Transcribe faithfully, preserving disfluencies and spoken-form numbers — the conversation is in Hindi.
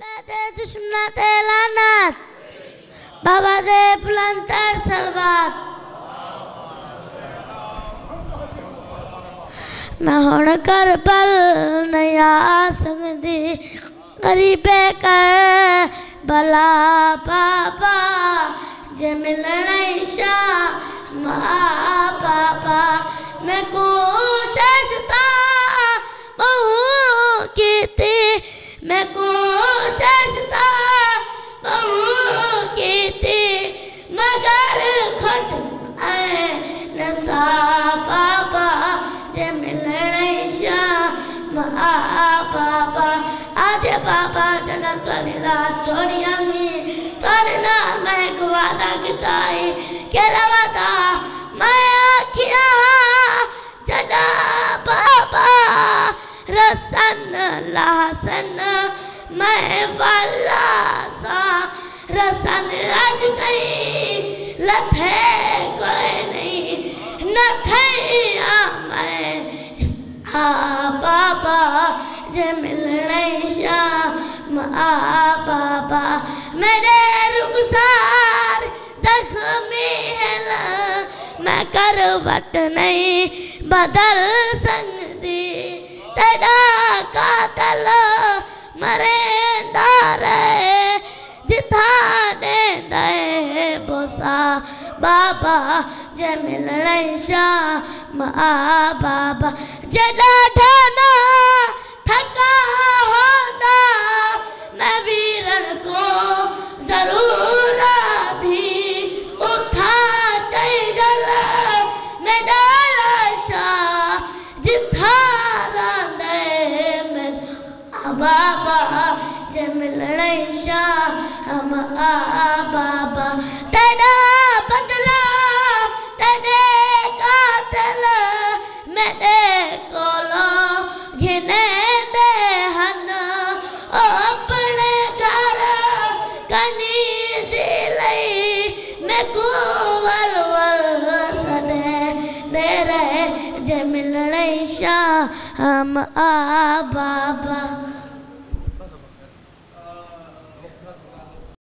दुश्मन ते लानत बाबा दे बुलंदर सलवात मैं हुण कर पल नहीं आ सकदी गरीबे कर भला बाबा जे मिलना ईशा माँ बाबा मैं कोशिश तो बहुत की थी मैं कोशिश तो बहुत की थी मगर खुद आए न सा बाबा जे मिलना ईशा माँ बाबा आजे बाबा जना तोरी लात छोड़ी हमें तोरी ना मैं कुवादा किताई केरा वादा मैं आखिया जना बाबा रसन लासन मैं वाला सा रसन आज कहीं लथे कोई नहीं न थे आ मैं आ बाबा जे मिलना ईशा माँ बाबा मेरे रुखसार जख्मी है ना मैं करवट नहीं बदल सकती तेरा कातल मरेंदा रहे जिताने दे बोसा बाबा जे मिलना ईशा माँ बाबा जला ठाना थका होना मैं वीरन को जरूर भी उठा चल मैं डाला शाह जिथा दे मैं बाबा जे मिलना ईशा हम आ बाबा तेरा बदला तेरे कातल मेरे कोलो घिने अपने घर कनी जिले मैं कुवल सने दे रहे जे मिलना ईशा हम आ बाबा।